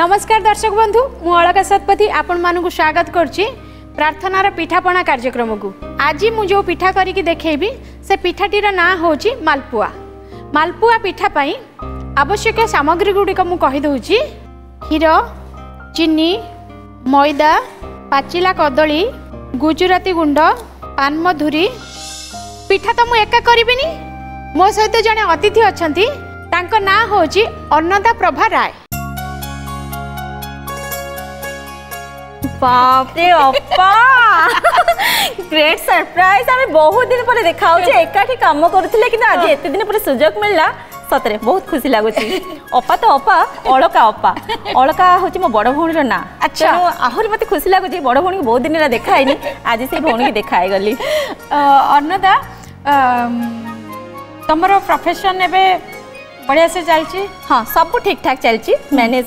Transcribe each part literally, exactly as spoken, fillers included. नमस्कार दर्शक बंधु मु अलका शतपथी आपण मानक स्वागत करछि प्रार्थनार पिठापणा कार्यक्रम को। आज मु जो पिठा करिकि देखेबी से पिठाटीर ना होछि मालपुआ। मालपुआ पिठा पई आवश्यक सामग्री गुड़िक मु कहि दउछि। क्षीर, चीनी, मैदा, पाचिला कदली, गुजराती गुंड, पान मधुरी। पिठा तो मु एका करिबिनी, मो सहित जने अतिथि अछंती, तांको ना होछि अर्णदा प्रभा राय। बापरे अप्पा ग्रेट सरप्राइज। हमें बहुत दिन पर देखा एकाठी कम करूले कि आज एत दिन पर सुजोग मिलला सतरे बहुत खुशी लगुच। अपा तो अपा अलका अपा अलका हूँ मो बड़ भौणीर ना। अच्छा आहरी मत खुशी लगुच बड़ भौणी को बहुत दिन है देखाईनी आज से भौणी की देखा गली। अर्णदा तुमर प्रोफेशन एवं बढ़िया से चलती? हाँ सब ठीक ठाक चलती। मैंने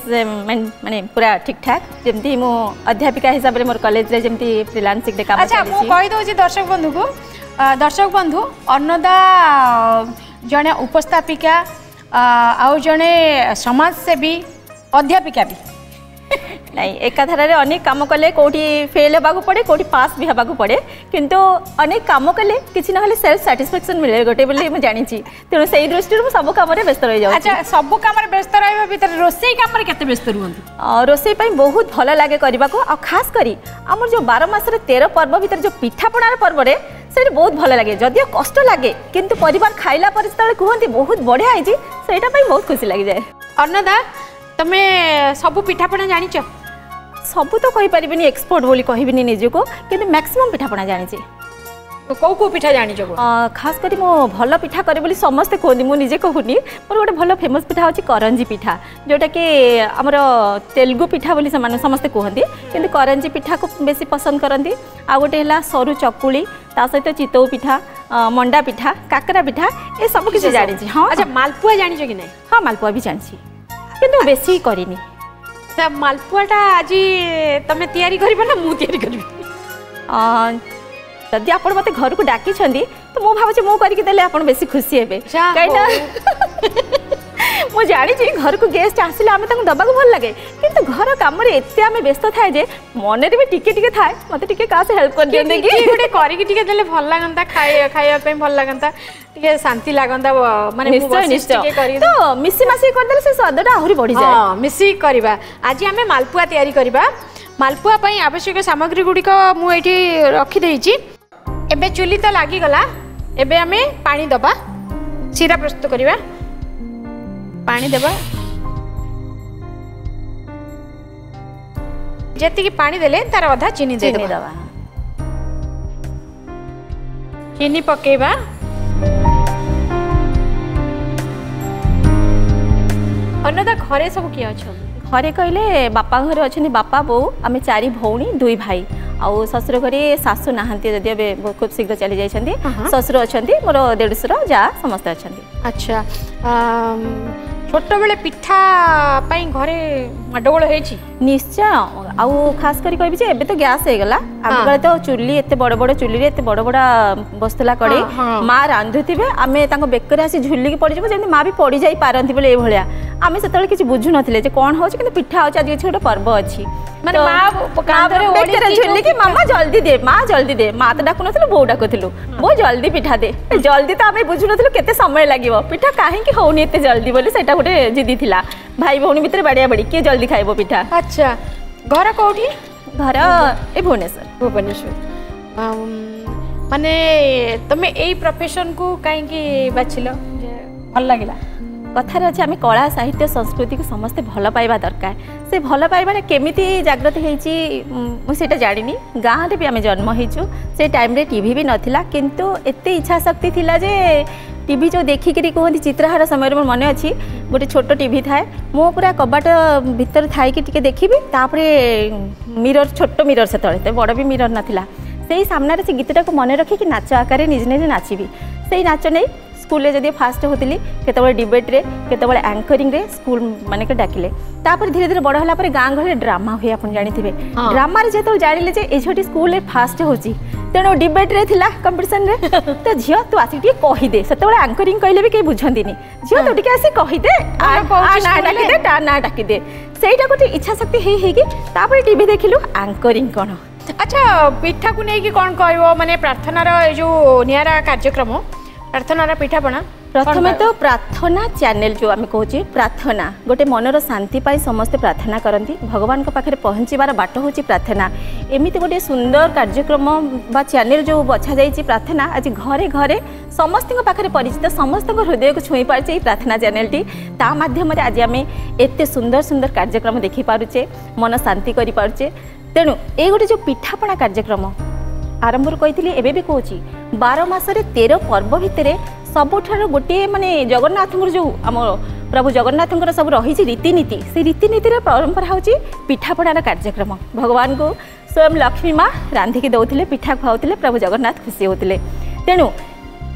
माने पूरा ठीक ठाक जमी मो अध्यापिका हिसाब से मोर कॉलेज रे जमी फ्रीलांसिंग काम। अच्छा मु कहि दो जे दर्शक बंधु को दर्शक बंधु अर्णदा जने उपस्थापिका आउ जने समाजसेवी अध्यापिका भी नहीं एकाधारे अनेक काम कले कोठी फेल होगा पड़े कोठी पास भी होगा पड़े किंतु अनेक काम कले किसी ना हले सेल्फ सैटिस्फैक्शन मिले गोटे बोली मु जानि छी तेनो सेही दृष्टि मु सब काम रे व्यस्त रहि जाउ। अच्छा सब काम रे व्यस्त रहबा भीतर रोसेई काम रे केते व्यस्त रहंतु? रोसेई पई बहुत भलो लागे करबा को आ खास करी हमर जो बारह मास रे तेरह पर्व भीतर जो पिठापणार पर्व रे से बहुत भलो लगे जदियो कष्ट लगे किंतु परिवार खाइला पर स्थल कहंती बहुत बढ़िया आइ छी सेटा पई बहुत खुशी लागि जाय। अर्णदा तमे सब पिठापणा जानि छ? सबू तो कही पारे नहीं एक्सपर्ट बोली कहबिनी निजको कि मैक्सिमम पिठापणा जानी। तो कौ कौ पिठा जानी? खास करी मो भल पिठा करे बोली समस्ते कहते मुझे निजे कहूनी मोर गोटे भल फेमस पिठा होची करंजी पिठा जोटा कि आमर तेलुगु पिठा बोली समस्ते कहते कि करंजी पिठा को बेसी पसंद करती। आ गोटे है सरु चकुली ता सहित चितौ पिठा, मंडा पिठा, काकरा पिठा ए सब किसी जानी। हाँ अच्छा मालपुआ जानी कि नहीं? हाँ मालपुआ भी जानी कि बेसी करनी। सब मालपुआटा आज तुम तैयारी करना मुझे जदि आप मत घर को डाकी तो मो भाव मो करके आप बेसी खुशी हे कहीं मुझे जानी घर को गेस्ट आसिले आम दबा भल लगे कि घर कम आम व्यस्त थाए मनरे भी टिके टिके थाए मत क्या से हेल्प कर दिखते कि करें भल लगता खाया भल लगता शांति लगंदा माने निश्चय निश्चय तो मिसी मासी कर देले से स्वादटा आहुरी बढ़ी जाय। हां मिसी करबा आज हमें मालपुआ तैयारी करबा। मालपुआ पई आवश्यक सामग्री गुडी को मु एठी रखी देई छी। एबे चुली तो लागी गला एबे हमें पानी दबा सिरा प्रस्तुत करबा। पानी दबा जति कि पानी देले तार आधा चीनी दे दबा। चीनी पकेबा अर्णदा घरे सब किए अच्छा? घरे कहले बापा घर अच्छा बापा बो आम चार भौणी दुई भाई आउ ससुर घरे सासू नहांती जदि अबे खूब शीघ्र चली जाइछंती। ससुर अच्छा मोर देडसुर जा समस्त अच्छा। अच्छा छोट बेले पिठा पाई घरे माडगोल होईछि? निश्चय आउ खास करी कहबी जे एबे तो गैस हे गला आब गले तो चुल्ली एते बड़ बड़ चुल्ली रे एते बड़ बड़ बस्तला कड़ी मां रांधुतिबे आमे तांको बेकरे आसी झुल्ली की पड़ी जबो जेंती मां भी पड़ी जाई पारंती बोले ए भलिया आमे सेतले किछि बुझु नथिले जे कोन होछ किंतु पिठा होछ आज किछि गोटे पर्व अछि माने मां कांदरे ओडी झुल्ली की मामा जल्दी दे मां जल्दी दे मां त डाकु नथिलु बो डाकुथिलु बो जल्दी पिठा दे जल्दी त आमे बुझु नथिलु केते समय लागिवो पिठा काहे कि होउनी एते जल्दी बोले सेटा जिदी थिला भाई भौणी भितर बाड़िया बाड़ी के जल्दी खाइबो पिठा। अच्छा घर कोठी? घर ए भुवनेश्वर। भुवनेश्वर माने तमे एई प्रोफेशन को काहे कि बाछिलो भल लागिला? कथार अच्छे आम कला साहित्य संस्कृति को समस्ते भल पाइबा दरकार से भल पाइबा केमिति जागृत होटा जानी। गाँव में भी आम जन्म होचु से टाइम रे टीवी भी नाला किंतु एते इच्छा शक्ति थिला जे टीवी जो देखिकी कहते चित्रहार समय मोर मन अच्छी गोटे छोट टीवी थाए मो पूरा कबाट भितर थी देखी तापर मिरर छोट मिरर से बड़ भी मिरर नाला से सामने से गीतटा को मन रखिकी नाच आकार निजे निजे नाची से नाच नहीं स्कूल जब फास्ट होती केतबे डिबेट्रे केतबे आंकरिंग रे स्कूल मानक डाकिले धीरे धीरे बड़ होगा गाँ घर ड्रामा हुए आप जानते हैं ड्रामा जो जान लें झीटी स्कूल फास्ट हो तेणु डिबेट्रे था कंपिटन तो झील तू आसिक कहीदे से आंकरिंग कहले भी कहीं बुझंती झील तू टे आसिक कहीदे ना डाकिदे ना डाकिदे सहीटा गोटे इच्छा शक्ति टीवी देखिलु आंकरिंग कौन। अच्छा पिठा को नहीं कौन कह माने प्रार्थनार जो निरा कार्यक्रम प्रार्थनार पिठापणा प्रथम तो प्रार्थना चैनल जो आम कहे प्रार्थना गोटे मनर शांति पाई समस्ते प्रार्थना करती भगवान को पाखे पहुँचबार बाट हूँ प्रार्थना एमती गोटे सुंदर कार्यक्रम बा चैनल जो बछा जाइए प्रार्थना आज घरे घरे समस्त पाखे परिचित समस्त हृदय को छुई पारे प्रार्थना चैनल मध्यम आज आम एत सुंदर सुंदर कार्यक्रम देखी पारुचे मन शांति करें तेणु ये गोटे जो पिठापणा कार्यक्रम आरंभ कही एबे भी कौची बार मसरे तेरह पर्व भितर सबुठार गोटे माने जगन्नाथ जो आम प्रभु जगन्नाथ सब रही रीतिनीति से रीतिनीतिर परंपरा हूँ पिठापणार कार्यक्रम भगवान को स्वयं लक्ष्मी माँ रांधिकी दौले पिठा खुआते प्रभु जगन्नाथ खुशी होते तेणु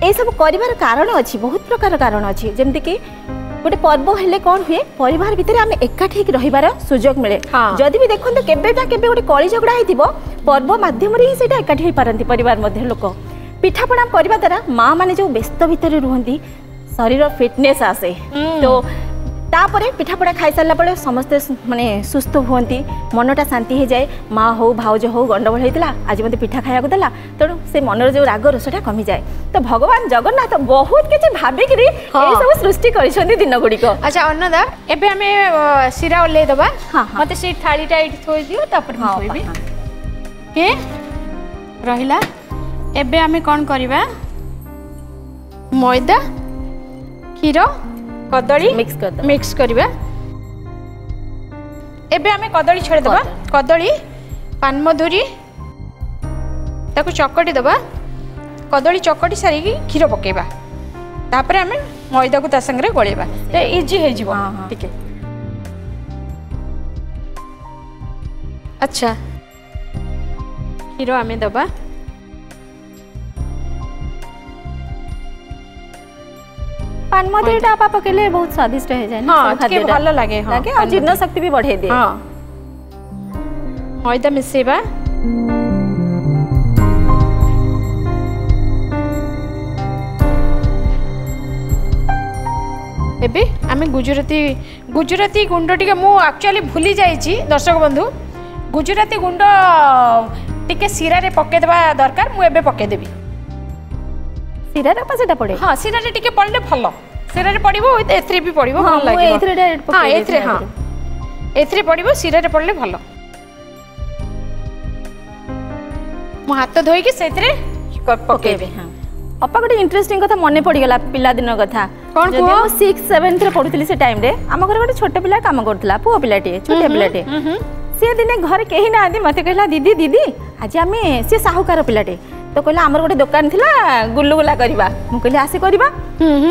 यू कर कारण अच्छी बहुत प्रकार कारण अच्छी जमीक गोटे पर्व हेले कौन हुए परिवार भितर आम एकाठी रहिबार सुजोग मिले जदि भी देखते केबेटा केबे गोटे कली झगड़ा हो पर्व माध्यम ही सेटा एकाठी हो पारंती परिवार मध्य लोक पिठापणा करने द्वारा माँ माने जो व्यस्त भितर रुहंती शरीर फिटनेस आसे तो तापरे पिठापणा खाई सारा बेले समस्ते माने सुस्थ हुंती मनटा शांति हो जाए माँ हो भाज हो गंडगोल होता आज मत पिठा खाया देला तेणु से मनर जो राग रोषा कमी जाए तो भगवान जगन्नाथ बहुत किसी भाविक सब सृष्टि कर दिन गुड़िक। अच्छा अन्नदा एबे आमे शिरा ओले दबा मते से थालीटा एठी थोइ दियो तापर होइबे के रहिला एबे आमे कौन करिबा मैदा खीर कदली मिक्स कर मिक्स करिबा एबे आमे कदली छोड़ दबा कदली पान मधुरी ताको चकटी दबा कदली चकटी सारी खीर पकेबा तापर आमे मैदा को ता संगे गोलेबा तो इजी हे जीवो ठीक है। अच्छा खीर आमे दबा पान मधुरी टापा पकेले बहुत स्वादिष्ट है जाने हां के भलो लागे हां लागे और जीर्ण शक्ति भी बढ़े दे हां मैदा मिसेबा एबे आमे गुजराती गुजराती गुंडो टिके मु एक्चुअली भूली जाई छी दर्शक बंधु गुजराती गुंडो टिके सिरा रे पके देबा दरकार मु एबे पके देबी सिरारा पसेटा पड़े हां सिरारे टिके पड़ले भलो सिरारे पड़िबो ए3 भी पड़िबो भलो लागिबो हां ए3 डायरेक्ट पके हां ए3 हां ए3 पड़िबो सिरारे पड़ले भलो मो हाथ धोई के सेतरे पकेबे हां अपा गडे इंटरेस्टिंग कथा मने पड़ी गेला पिला दिन कथा कोन को सिक्स सेवन रे पढुतली से टाइम रे हम घर गडे छोटे पिला काम करतला पुओ पिलाटे छोटे पिलाटे से दिने घर केही ना आदी मते कहला दीदी दीदी आज आमे से साहूकार पिलाटे तो कहला आमर गोटे दुकान थिला गुल्लुगुला करबा मु कहले आसे करबा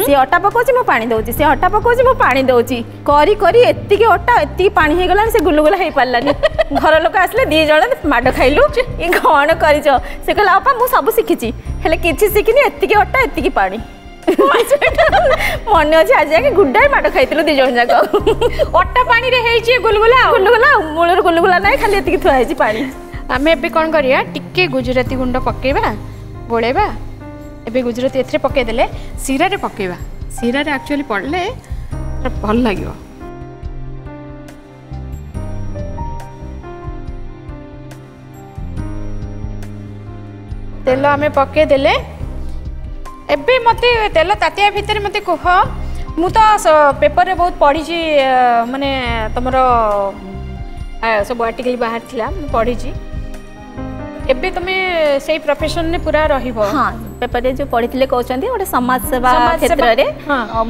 से अटा पकोची मु पानी दोची से अटा पकोची मु पानी दोची करी करी एत्ती के अटा एत्ती पानी हे गला से गुल्लुगुला हे पाल्लानी घर लोक आसले दी जण माड खाइलु ई कोन करिजो से कहला आपा मु सब सिखिची हेले किछि सिखिनी एत्ती के अटा एत्ती के पानी मन अच्छे आज जाके गुड्डाई माड खाइतिलु दी जण जाक अटा पानी रे हेची गुल्लुगुला गुल्लुगुला मूलर गुल्लुगुला नाही खाली एत्ती के थुआ हेची पानी आम एबे कौन करिया टिके गुजराती गुंड पकेबा गोलेबा एबे गुजराती एथरे पके देले सिरा रे पकेबा सिरा रे एक्चुअली पड़ले भल लागियो तेल आम पके देले एबे मते तेल तातिया भितर मते कह मु तो पेपर रे बहुत पढ़ी छी माने तमरो सब आर्टिकल बाहर थिला पढ़ी छी एबे तुम्हें सही प्रोफेशन ने पूरा रहिबो हां पेपर रे जो पढितले कहउचंदी ओटे समाज सेवा क्षेत्र रे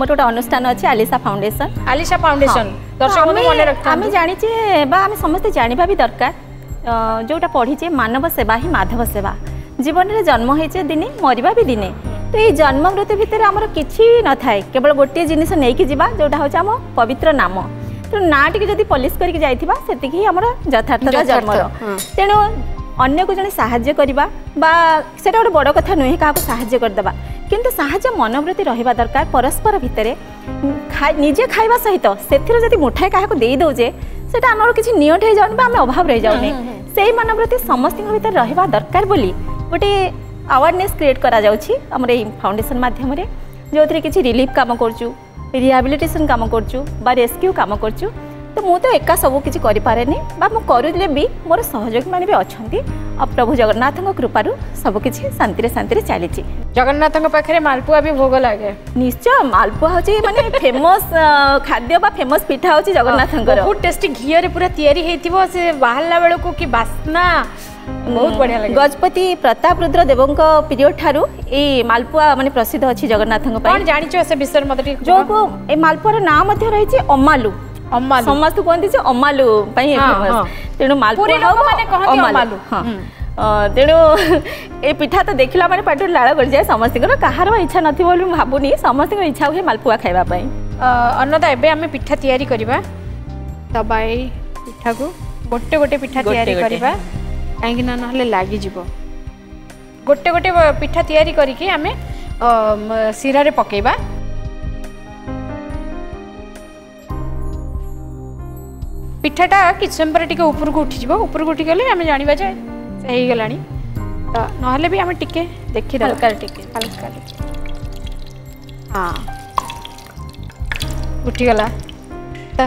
मोट ओटा अनुष्ठान अछि आलिशा फाउंडेशन आलिशा फाउंडेशन दर्शक बंधु मने रखथाम आमी जानि छी बा आमी समस्त जानिबा भी दरकार जोटा पढि छी मानव सेवा ही माधव सेवा जीवन रे जन्म होई छै दिने मरिबा भी दिने तो ये जन्म मृत्यु भितर हमर किछि न थाए केवल गोटे जिनिस नै कि जीवा जोटा होचा हम पवित्र नाम तो नाटी जदि पॉलिश करके जाइथिबा सेतिक ही हमर यथार्थता जन्म तेनो अन्न को जन साज्य करवाटा गोटे बड़ कथा नुहे क्या साज्य करदे किंतु साज्य मनोवृत्ति रहा दरकार परस्पर भितर खा निजे खावा सहित से मुठाए क्या देदे से आम किसी नियट हो जाऊन आम अभाव रही जाऊने से मनोवृत्ति समस्त भर रहा दरकार बोली गोटे अवेयरनेस क्रिएट करा कर फाउंडेशन मध्यम जो थी किसी रिलीफ काम करूँ रिहाबिलिटेसन काम करूँ बा रेस्क्यू काम करूँ तो मुझे तो एका सब किसी करें मु करूले भी मोर सहयोगी मैंने भी अच्छा प्रभु जगन्नाथ कृपारू सबकि शांति शांति चली जगन्नाथ पाखे मालपुआ भी भोग लगे निश्चय मालपुआ हूँ माने फेमस खाद्य फेमस पिठा हूँ जगन्नाथ बहुत टेस्टी घी रे पूरा या से बाहर बेल को कि बास्ना बहुत बढ़िया लगे गजपति प्रताप रुद्र देवों पीरियड ठारू ए मालपुआ माने प्रसिद्ध अच्छी जगन्नाथ विषय मतलब जो मालपुआर ना रही अमालू अमालू समस्त कहते हैं अमालू तेणु मालपुआलू हाँ तेणु ए पिठा तो देखला माने पाटो लाड़ गड़ जाए समस्त कहार इच्छा न भावुनी समस्त इच्छा हुए मालपुआ खावाई अन्नदा एमें पिठा तैयारी करवा तबाई पिठा को गोटे गोटे पिठा तैयारी करवा कहीं ना ना लगे गोटे गोटे पिठा तैयारी करके आमे सिरा रे पकेबा पिठाटा कि समय पर टिके ऊपर को उठीज ऊपर को उठी गले आम जाना जाए होगा तो ना भी आम टिके देखी हल्का टिके हल्का हाँ उठीगला तो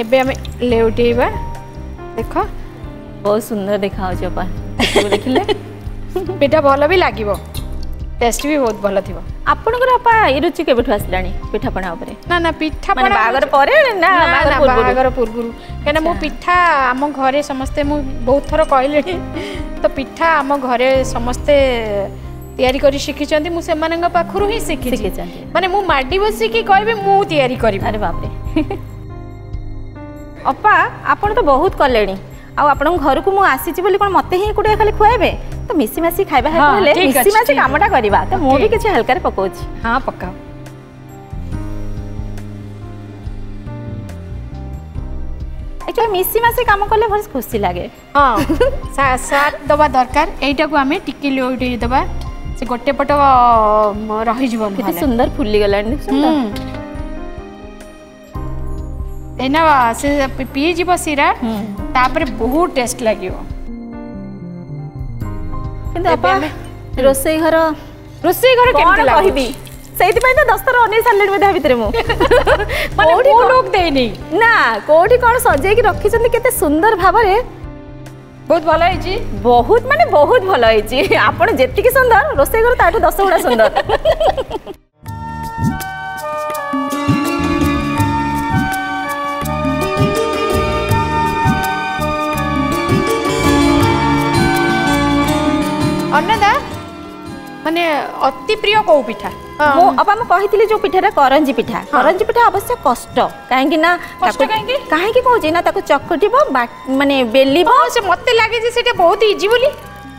एबे आम ले उठेबा देख बहुत सुंदर देखा देखा देखिले पिठा भल भी लगे टेस्ट भी बहुत भल थी आपा ये रुचि के पिठापणा ना ना पिठा बागर परे ना बागर पूर्व क्या मो पिठा आम घरे समस्ते मु बहुत थर कहले तो पिठा आम घरे समस्ते तैयारी करी शिखिचंती मु सेमानंग पाखरु ही शिखिचि माने मु माडी बसी की कहबे मु तैयारी करिबे अरे बाप रे अपा आपण तो बहुत कलेणी आ आप घर को आसी कौन मत ही कूटे खाली खुआबे तो मिसीमासी खाइबा है मिसीमासी कामटा करवा तो मुझे किसी हल्का पकाउची हाँ पकाओ एक्चुअली मिसीमासी काम कले बहुत खुशी लगे हाँ साथ दबा दरकार एटा को आमे टिके लोडे दबा से गोटे पट रही जीवन कितने सुंदर फुल्ली गला सुंदर एना से पीजी सिरा तापर बहुत टेस्ट लगे रोसई घर रोसई घर केमते कहबी सेति पई तो दस तरह उन्नीस साल बधा भीतर मु माने को लोग देनी ना कोठी कोन सजे की रखी छन केते सुंदर भाव रे बहुत भलो है जी बहुत माने बहुत भलो है जी आपण जेति के सुंदर रोसई घर ताठो दस गुणा सुंदर अन्नदा माने अति प्रिय कौ पिठा मो अब हम कहितली जो पिठाटा करंजी पिठा करंजी पिठा अवश्य कष्ट काहे ना कष्ट काहे काहे कहू जे ना ताको चकटिबो माने बेलीबो से मते लागे जे सेटा बहुत इजी बोली आ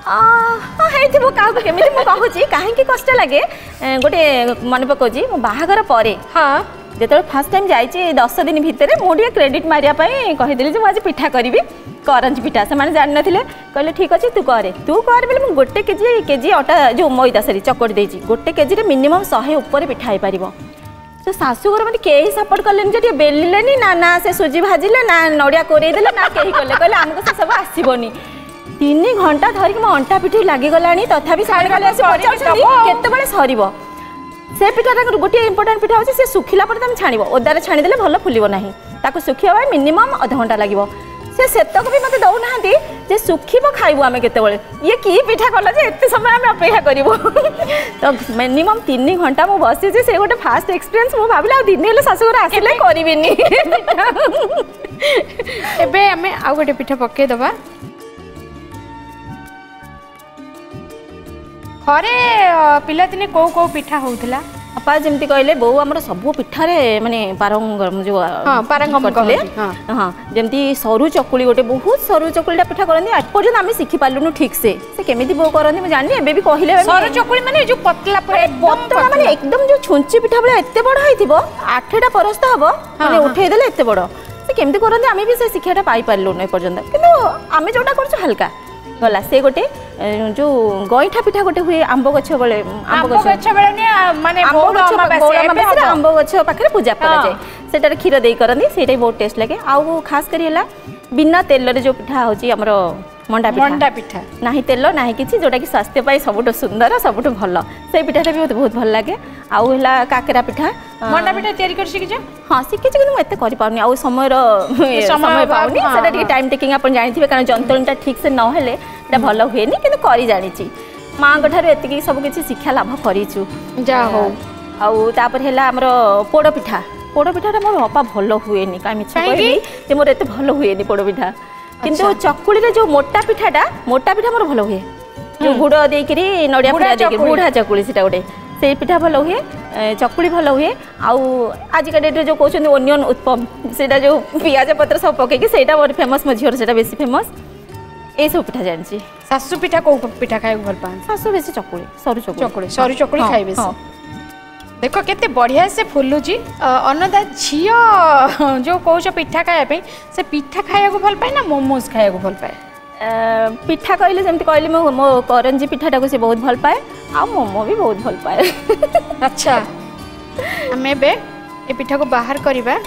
हां हेथिबो काहू केमिति मो कहू जे काहे की कष्ट लागे गोटे मन पको जी मो बाहागर परे हां जेते फर्स्ट टाइम जाई छी दस दिन भितरे मोडिया क्रेडिट मारिया पई कहितली जे मो आज पिठा करबी करंजी पिठा से जान ना कहले ठीक अच्छे तू करे तू कर बोले मुझे गोटे केजी केजी अटा जो मैदा सारी चकड़ी देती गोटे केजी रे मिनिमम शहे उपर पिठा हो पार तो सासूघर मैंने कई सपोर्ट कले बेलिले ना ना से सूजी भाजिले ना नड़िया कोरईदे ना कहीं कले कहले आमको से सब आसबनी तीन घंटा धरिक मो अंटा पिठी लगिगला तथा केतबे सर से पिठाटा गोटे इंपोर्टां पिठा हो सुखिला तुम छाण ओदार छाणीदे भल फुल ना ताको सुखिया मिनिमम अध घंटा लगे से सेतक भी मत दौना जे सुखीब खाइबू आम केत ये कि पिठा कल जे एत समय आम अपेक्षा करूँ तो मिनिमम तीन घंटा मुझे बसी से गोटे फास्ट एक्सपीरियंस मुझे भाविल दिन शाशुघर आसले करें आउ गोटे पिठा पकईदबा घरे पिलादिने कौ कौ पिठा होउथिला अपा जमती कहले बो आम सब पिठार मानने पारंगम जो पारंगम कहले हाँ जमती सरु चकुली गोटे बहुत सरु चकुलीटा पिठा करती आज पर्यटन आम शिखी पार्लुनु ठीक से से केमिति बो करती मुझे जानी एबे भी कहले सरु चकुली माने जो पतला पूरा पतला माने एकदम जो छुंची पिठा बले एते बड़ होइथिबो आठटा परस्ता हबो माने उठै देले एते बड़ से केमिति करती आम भी से शिक्षाटा पाई पार्लुनु ए पर्यंत किंतु आम जोटा करछु हल्का गला से गोटे जो गईठा पिठा गोटे हुए आंब गछ बेले आंब गछ बेले माने बहुत आंब गछ पाखरे पूजा करा जाय सेटा खीर देई करनी सेटा बहुत टेस्ट लगे आ खास करिला बिना तेल रे जो पिठा होची हमरो मंडा पिठा मंडा पिठा नाही तेल नाही किछि जोटा कि स्वास्थ्य पय सबटो सुंदर सबटो भलो से पिठाटा भी बहुत भल लागे आ होला काकरा पिठा मंडा पिठा तयारी कर सिकिछ हां सिकिछ कि मते करि पाउनी आ समय रो समय पाउनी सेटा ठीक टाइम टेकिंग अपन जानि थिबे कारण जंतलनटा ठीक से न हेले एटा भलो होएनी किंतु करि जानि छी मां गठार एतकी सब किछि शिक्षा लाभ करिछु जा हो आ तापर हेला हमरो पोडो पिठा पोडो पिठाटा मोर अपा भलो होएनी का मिछ कहि जे मोर एते भलो होएनी पोडो पिठा किंतु चकुली रे जो मोटा पिठाटा मोटा पिठा मोर भलो हुए जो गुड़ दे के नड़िया पिठा दे के बूढ़ा चकुली सेटा गोटे से पिठा भलो हुए चकुली भलो हुए आउ आज का डेट रे जो कहछन ओनियन उत्पम सेटा जो पियाज पत्र सब पके के सेटा मोर फेमस म झियर सेटा बेसी फेमस ए सब पिठा जान छी सासु पिठा को पिठा खाए घर पान सासु बेसी चकुली सरू चकुली चकुली सरू चकुली खाए बेसी देखो केते बढ़िया से फुल्लू जी अन्नदा झियो जो कोछ पिठा खाया पे से पिठा खाया को भल पाए ना मोमोज खाया को भल पाए पिठा कहले जेमते कहले मो करंजी पिठाटा को से बहुत भल पाए आ मोमो भी बहुत भल पाए अच्छा हमें बे ए पिठा को बाहर करबा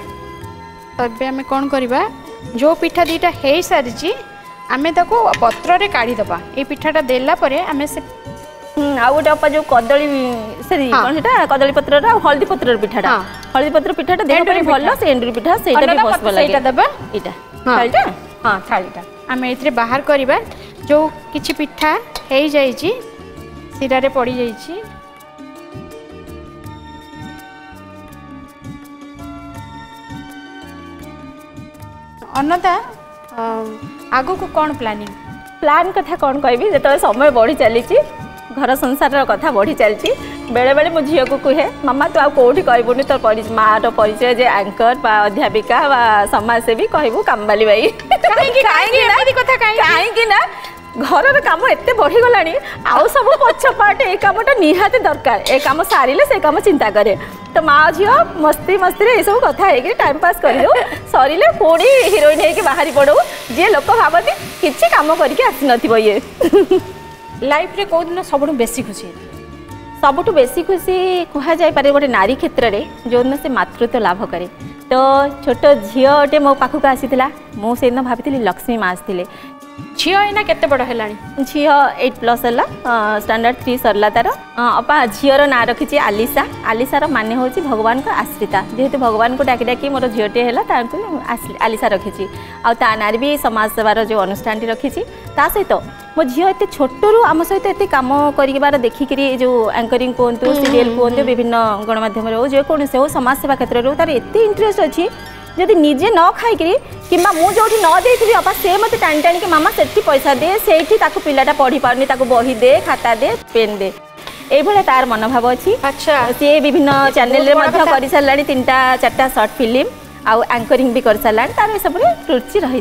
तबे हमें कोन करबा जो पिठा दीटा हे सारी जी हमें ताको पत्र रे काढ़ी दबा ए पिठाटा देला परे हमें से आ गोटे अपा जो कदली सरी कोन हेटा कदली पत्र रा हल्दी पत्र पिठाटा हल्दी पत्र पिठाटा देह पर भलो से एंडुरी पिठा सेटा भी बसवा लागे सेटा दबा एटा थालीटा हां थालीटा हमें एथरे बाहर करबा जो किछि पिठा हेई जाई छी सिरा रे पड़ी जाई छी अन्नदा आगो को कोन प्लानिंग प्लान कथा कोन कहबी जेते समय बढी चली छी घर संसार कथा बढ़ी चलती बेले बेले मो झील को कहे मामा तू आ कोठी कहबुनी तोर परिचय माँ रो परिचय जे एंकर बा अध्यापिका बा समाजसेवी कहबू कामबाली भाई काहे काहे ना दी कथा काहे काहे ना घर रे काम एते बढ़ी गलानी आ सब पछ पाटे ए कामटा निहाते दरकार ए काम सारिले से काम चिंता करे तो माँ झील मस्ती मस्ती रे ए सब कथा हे कि टाइम पास करियो सरिले पूरी हीरोइन हे कि बाहरी पड़ो जे लोक भाबती किछि काम करके आसी नथिबो ये लाइफ रे को दिन सबठु बेसी खुशी सबठु बेसी खुशी कहा जाय पारे गोटे नारी क्षेत्र रे जो दिन से मातृत्व लाभ करे तो छोटो झीटे मो पाखु का आसीतिला मो से दिन भाबितली लक्ष्मी मास थिले झी एना केते बड़ हेलानी झी आठ प्लस हला स्टैंडर्ड तीन सरला तार अपा झीर ना रखी आलिशा आलिशार मान हूँ भगवान का आश्रिता जेहेतु भगवान को डाकी डाकी मोर झीटे है आलिशा रखी आ नारे भी समाज सेवार जो अनुष्ठान रखी सहित मो झील एत छोटू आम सहित एत कम कर देखिक जो एंकरिंग कहतु सीरियल कहतु विभिन्न गणमाध्यम हो जो कौन से हो समाज सेवा क्षेत्र रो तार एत इंटरेस्ट अच्छी जदि निजे न खाई कि मु जो न देवी अपा से मत टाणी टाणी कि मामा से पैसा दे से पाटा पढ़ी पारनी बही दे खाता दे पेन दे ये तार मनोभाव अच्छी अच्छा सी विभिन्न चैनल कर सारे तीन चार्टा सर्ट फिल्म आउ एंकरिंग भी कर सारा तार ये सब रुचि रही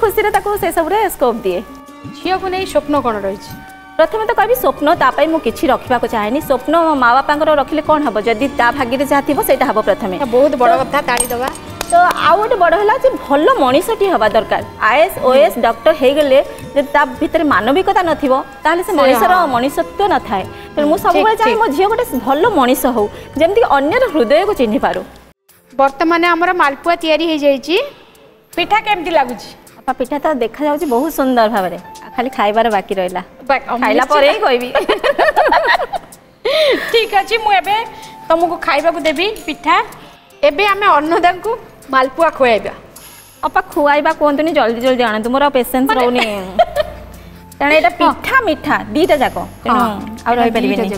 खुशी से सब स्कोप दिए झील को नहीं स्वप्न कौन रही प्रथम तो कह स्वप्न तापाई मुझे किसी रखा चाहे स्वप्न मो माँ बापा रखिले कौन हम जदि भाग्य से जहाँ थी सैटा हम प्रथम बहुत बड़ कथा ताड़ी दवा तो आउ गोटे बड़ है जे भल मनीषटी हवा दरकार आईएएस ओएएस डॉक्टर हो गले भर मानविकता नथिबो ताले से मनीषर मनीषत्व न थाए तो मुझे सब चाहे मो झील गोटे भल मनीष हो जमी अन्यर हृदय को चिन्ह पारू बर्तमान आमर मालपुआ तैयारी पिठा केमती लगुच पिठा तो देखा जाउछ बहुत सुंदर भाव में खाली खाइबार बाकी रहिला खाइला परे ही कहबी ठीक अछि मु एबे तुमको खाइबा को देबी पिठा एबे हमें अन्नदा को मालपुआ खुआइबा अपा खुआइबा कोंतनी जल्दी जल्दी आना तुमरा पेशेंस रहउनी तने एटा पिठा मिठा दीटा जाको तेनु आ रहि परिबेनी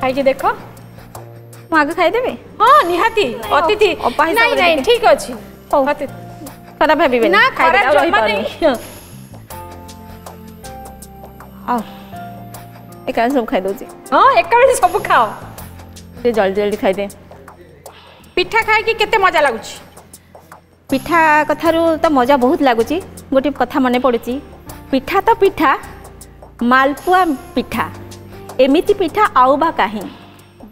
खाइ के देखो म आगे खाइ देबे हां निहाती अतिथि नहीं नहीं ठीक अछि अतिथि खराब भाबीबे ना खराब रहि पानी आ एक आस सब खाइ दो जी हां एक बेर सब खाओ जे जल्दी जल्दी खाइ दे पिठा खाइ के केते मजा लागुची पिठा कथारु तो मजा बहुत लागुची गोटे कथा माने पडुची पिठा तो पिठा मालपुआ पिठा एमिति पिठा आउबा काहे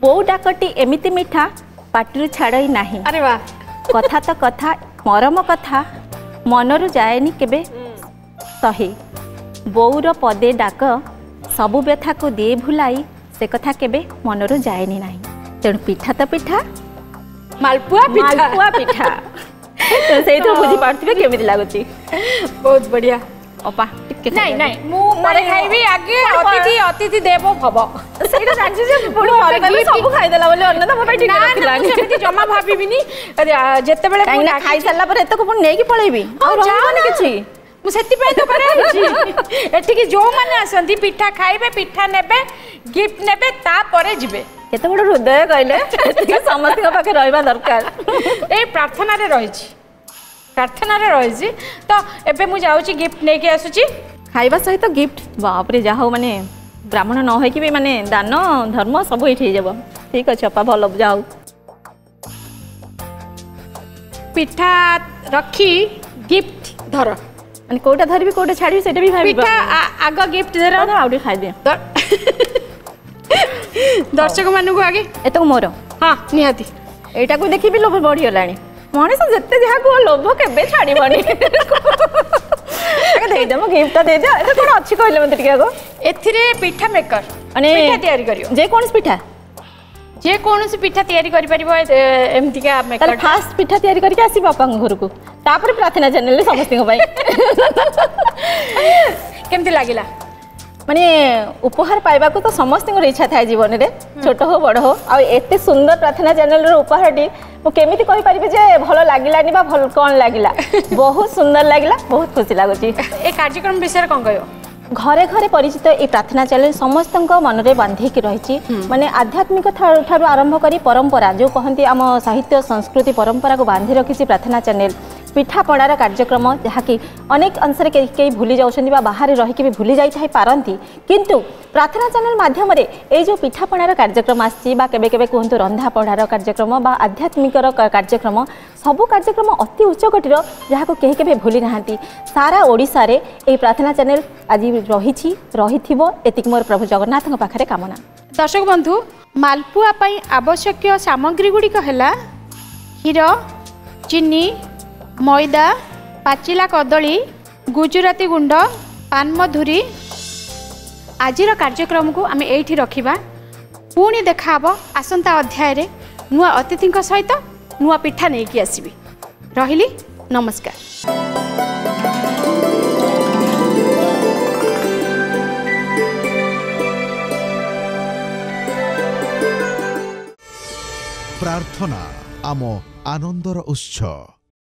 बो डाकटी एमिति मिठा पाटी छाड़ी ना कथा तो कथा मरम कथा मनरू जाएनी केबे सहे बोर पदे डाक सबु व्यथा को दिए भुलाई से कथा केबे मनरू जाएनी ना तेणु पिठा तो पिठा मालपुआ मालपुआ पिठा तो सही तो बुझी पार्थि केमी लगुच बहुत बढ़िया अपा नहीं नहीं मु मारे खाइबी आगे अतिथि अतिथि देव भव सेटा जानछि जे पुरो मारे सब खाइ देला बोले अन्नदा मोबाइल ठीक रखला ना सेति जमा भाबिबिनी जेते बेले मु खाइ सल्ला पर एतको पुन नेकी पळेबी और जाओ ने किछि मु सेति पे तो करे छी एठी कि जो माने आसंती पिठा खाइबे पिठा नेबे गिफ्ट नेबे ता परे जिबे केते बड हृदय कहले एति समस्त के पाखे रहबा दरकार ए प्रार्थना रे रहि छी प्रार्थना रे रहि छी तो एबे मु जाउ छी गिफ्ट नेकी आसु छी खाइबा सहित गिफ्ट बाप रे जाओ माने ब्राह्मण न हो कि भी माने दान धर्म सब ये जब ठीक अच्छे अपा भल जाओ पिठा रखी गिफ्ट धर माने कोटा धरबी कोटा छाड़ी सेटा भी भाई पिठा आगो गिफ्ट धर आउडी खाइ दे दर्शक मानु को आगे एतो मोर हां निहाती एटा को देखि भी लोभ बढ़ियो लाणी मणेश जत्ते जहा को लोभ केबे छाड़ी बनी दे दे मो गिफ्ट दे दे ए कोन अच्छी कहले मते टिका को एथिरे पिठा मेकर अने पिठा तयारी करियो जे कोनस पिठा जे कोनस पिठा तयारी करि परिबो एमति का मेकर त फास्ट पिठा तयारी करि के आसी बापा घर को तापर प्रार्थना चैनल ले समस्त को भाई केमति लागिला माने उपहार पाइबा को तो समस्त को इच्छा थाय जीवन रे छोट हो बड़ हो आ एते सुंदर प्रार्थना चैनल रो उपहार डी मो केमिति कहि परिबे जे भलो लागिलानी बा भल कोन लागिला बहुत सुंदर लागिला बहुत खुशी लागोची ए कार्यक्रम विषय कोन कयो घरे घरे परिचित ए प्रार्थना चैनल समस्त को मन रे बांधे के रहिची माने आध्यात्मिक थारु आरंभ करी परंपरा जो कहंती हम साहित्य संस्कृति परंपरा को बांधे रखिची प्रार्थना चैनल पिठापणार कार्यक्रम जहाँकि अनेक अंशर के, के भूली जाऊँ बाहर रही भूली जाई पारती किंतु प्रार्थना चैनल माध्यम ये जो पिठापणार कार्यक्रम आसी केबे केबे कहतु रंधापणार कार्यक्रम बा आध्यात्मिक कार्यक्रम सबू कार्यक्रम अति उच्चकोटीर जहाँ को कहीं केबे भूली ना सारा ओडिशा रे ए प्रार्थना चैनल आज रही रही एतिक मोर प्रभु जगन्नाथ पाखे कामना। दर्शक बंधु मालपुआ पाई आवश्यक सामग्री गुड़िक है क्षीर चीनी मैदा पाचिला कदली गुजराती गुंड पानमधुरी आज कार्यक्रम को आम ये रखा पुणी देखा आसंता अध्याय नुआ अतिथि सहित नुआ पिठा नहीं कि आसबि रही नमस्कार। प्रार्थना आम आनंदर उत्सव।